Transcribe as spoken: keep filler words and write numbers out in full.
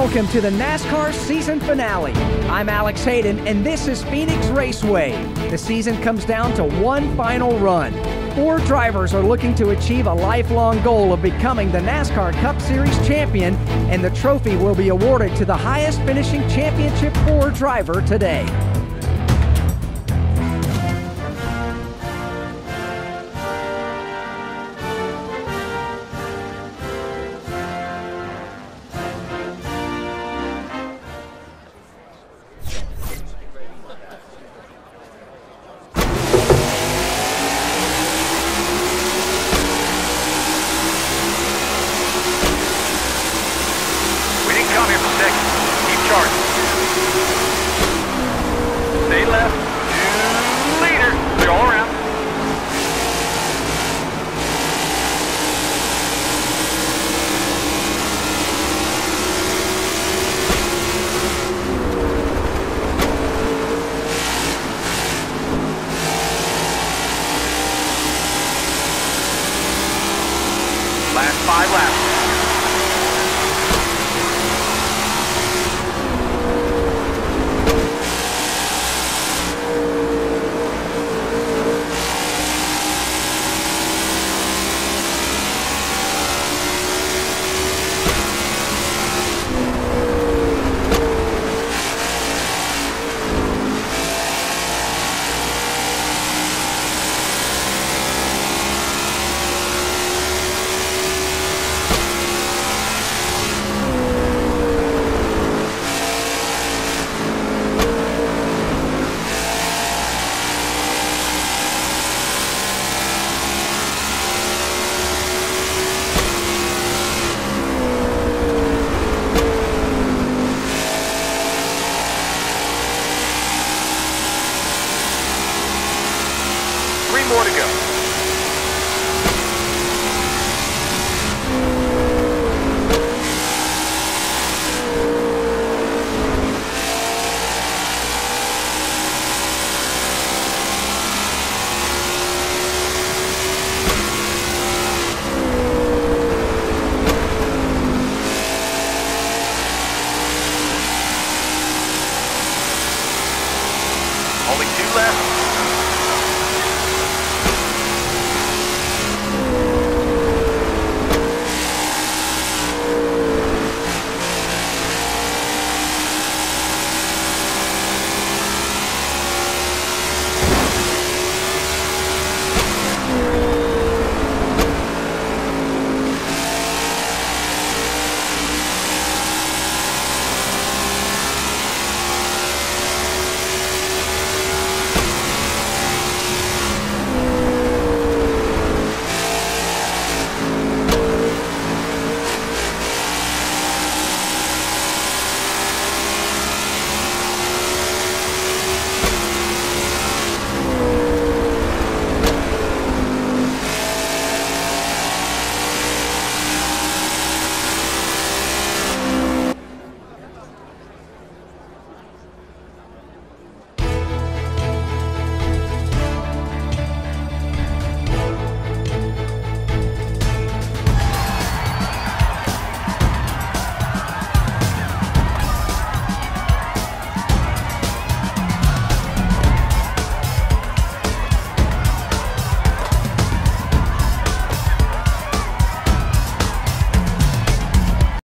Welcome to the NASCAR season finale. I'm Alex Hayden, and this is Phoenix Raceway. The season comes down to one final run. Four drivers are looking to achieve a lifelong goal of becoming the NASCAR Cup Series champion, and the trophy will be awarded to the highest finishing championship four driver today.